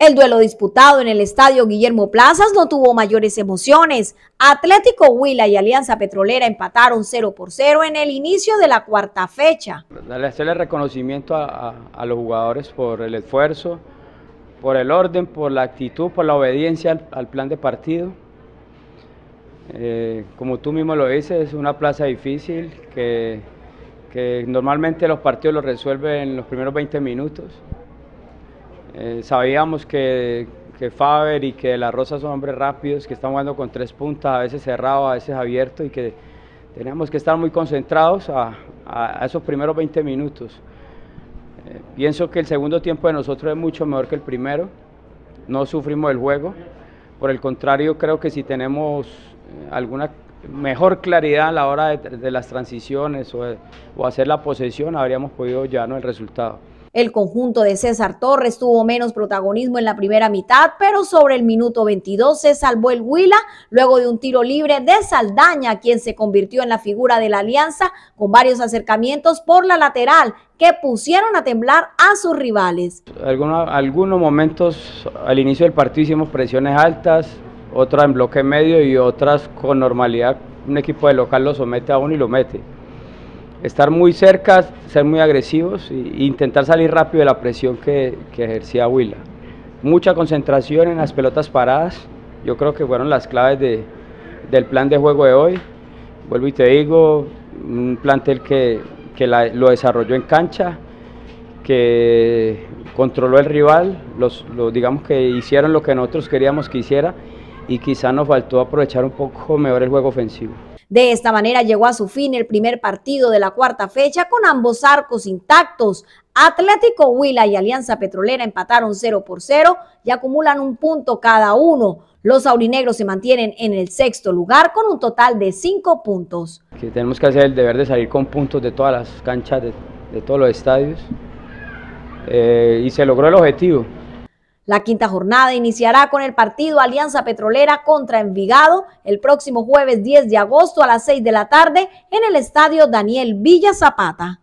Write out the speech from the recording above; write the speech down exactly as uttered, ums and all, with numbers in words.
El duelo disputado en el estadio Guillermo Plazas no tuvo mayores emociones. Atlético Huila y Alianza Petrolera empataron cero por cero en el inicio de la cuarta fecha. Hacerle reconocimiento a, a, a los jugadores por el esfuerzo, por el orden, por la actitud, por la obediencia al, al plan de partido. Eh, como tú mismo lo dices, es una plaza difícil que, que normalmente los partidos los resuelven en los primeros veinte minutos. Eh, sabíamos que, que Faber y que La Rosa son hombres rápidos, que están jugando con tres puntas, a veces cerrados, a veces abiertos, y que teníamos que estar muy concentrados a, a, a esos primeros veinte minutos. Eh, pienso que el segundo tiempo de nosotros es mucho mejor que el primero, no sufrimos el juego, por el contrario creo que si tenemos alguna mejor claridad a la hora de, de las transiciones o, de, o hacer la posesión, habríamos podido llevarnos el resultado. El conjunto de César Torres tuvo menos protagonismo en la primera mitad, pero sobre el minuto veintidós se salvó el Huila luego de un tiro libre de Saldaña, quien se convirtió en la figura de la Alianza con varios acercamientos por la lateral que pusieron a temblar a sus rivales. Algunos, algunos momentos al inicio del partido hicimos presiones altas, otras en bloque medio y otras con normalidad. Un equipo de local lo somete a uno y lo mete. Estar muy cerca, ser muy agresivos e intentar salir rápido de la presión que, que ejercía Huila. Mucha concentración en las pelotas paradas, yo creo que fueron las claves de, del plan de juego de hoy. Vuelvo y te digo, un plantel que, que la, lo desarrolló en cancha, que controló el rival, los, los, digamos que hicieron lo que nosotros queríamos que hiciera, y quizá nos faltó aprovechar un poco mejor el juego ofensivo. De esta manera llegó a su fin el primer partido de la cuarta fecha con ambos arcos intactos. Atlético Huila y Alianza Petrolera empataron cero por cero y acumulan un punto cada uno. Los aurinegros se mantienen en el sexto lugar con un total de cinco puntos. Que tenemos que hacer el deber de salir con puntos de todas las canchas, de, de todos los estadios, eh, y se logró el objetivo. La quinta jornada iniciará con el partido Alianza Petrolera contra Envigado el próximo jueves diez de agosto a las seis de la tarde en el estadio Daniel Villa Zapata.